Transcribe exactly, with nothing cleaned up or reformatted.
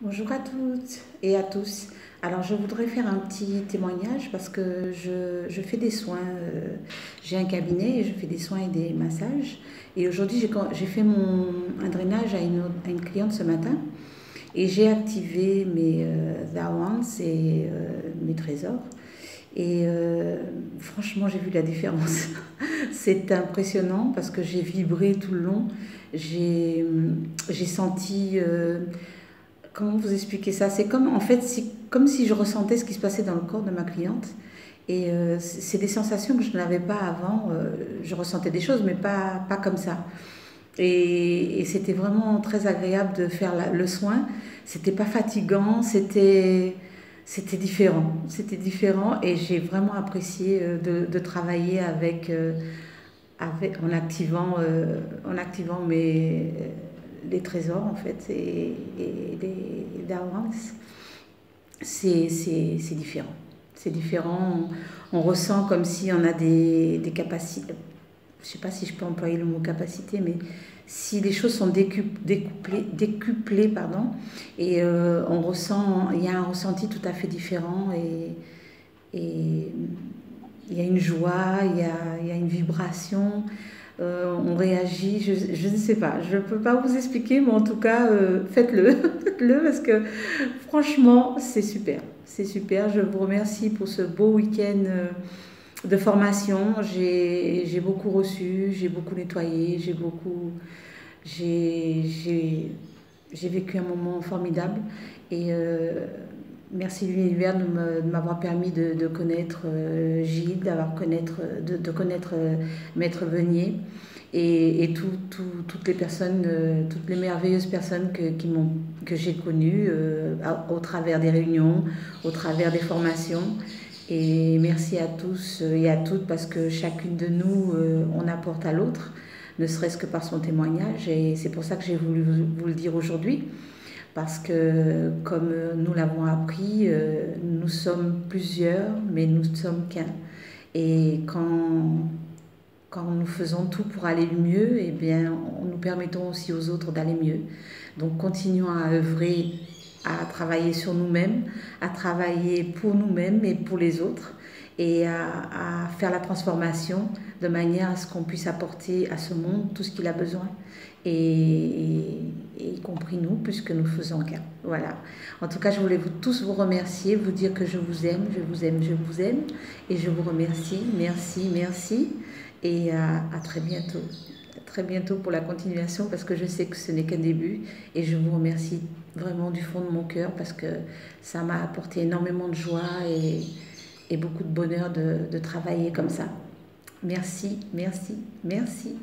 Bonjour à toutes et à tous. Alors je voudrais faire un petit témoignage parce que je, je fais des soins, euh, j'ai un cabinet et je fais des soins et des massages. Et aujourd'hui j'ai fait mon, un drainage à une, à une cliente ce matin et j'ai activé mes euh, Tao Hands et euh, mes trésors. Et euh, franchement j'ai vu la différence. C'est impressionnant parce que j'ai vibré tout le long, j'ai senti... Euh, Comment vous expliquer ça? C'est comme, en fait, si, comme si je ressentais ce qui se passait dans le corps de ma cliente. Et euh, c'est des sensations que je n'avais pas avant. Euh, je ressentais des choses, mais pas, pas comme ça. Et, et c'était vraiment très agréable de faire la, le soin. C'était pas fatigant, c'était différent. C'était différent et j'ai vraiment apprécié de, de travailler avec, euh, avec, en activant, euh, en activant mes... les trésors en fait et, et les Tao Hands, c'est différent, c'est différent, on, on ressent comme si on a des, des capacités, je ne sais pas si je peux employer le mot capacité, mais si les choses sont décup, décuplées, décuplées pardon, et euh, on ressent, il y a un ressenti tout à fait différent et, et il y a une joie, il y a, il y a une vibration. Euh, on réagit, je, je ne sais pas, je ne peux pas vous expliquer, mais en tout cas, euh, faites-le, faites-le, parce que franchement, c'est super, c'est super. Je vous remercie pour ce beau week-end de formation. J'ai beaucoup reçu, j'ai beaucoup nettoyé, j'ai beaucoup, j'ai vécu un moment formidable et euh, merci l'univers de m'avoir permis de, de connaître euh, Gilles, d'avoir connaître, de, de connaître euh, Maître Venier et, et tout, tout, toutes les personnes, euh, toutes les merveilleuses personnes que, qui m'ont, que j'ai connues euh, à, au travers des réunions, au travers des formations. Et merci à tous et à toutes parce que chacune de nous, euh, on apporte à l'autre, ne serait-ce que par son témoignage. Et c'est pour ça que j'ai voulu vous, vous le dire aujourd'hui. Parce que, comme nous l'avons appris, nous sommes plusieurs, mais nous ne sommes qu'un. Et quand, quand nous faisons tout pour aller mieux, eh bien, nous permettons aussi aux autres d'aller mieux. Donc, continuons à œuvrer, à travailler sur nous-mêmes, à travailler pour nous-mêmes et pour les autres, et à, à faire la transformation de manière à ce qu'on puisse apporter à ce monde tout ce qu'il a besoin. Et, et y compris nous, puisque nous faisons qu'un. Voilà. En tout cas, je voulais vous, tous vous remercier, vous dire que je vous aime, je vous aime, je vous aime, et je vous remercie, merci, merci, et à, à très bientôt. À très bientôt pour la continuation, parce que je sais que ce n'est qu'un début, et je vous remercie vraiment du fond de mon cœur, parce que ça m'a apporté énormément de joie et, et beaucoup de bonheur de, de travailler comme ça. Merci, merci, merci.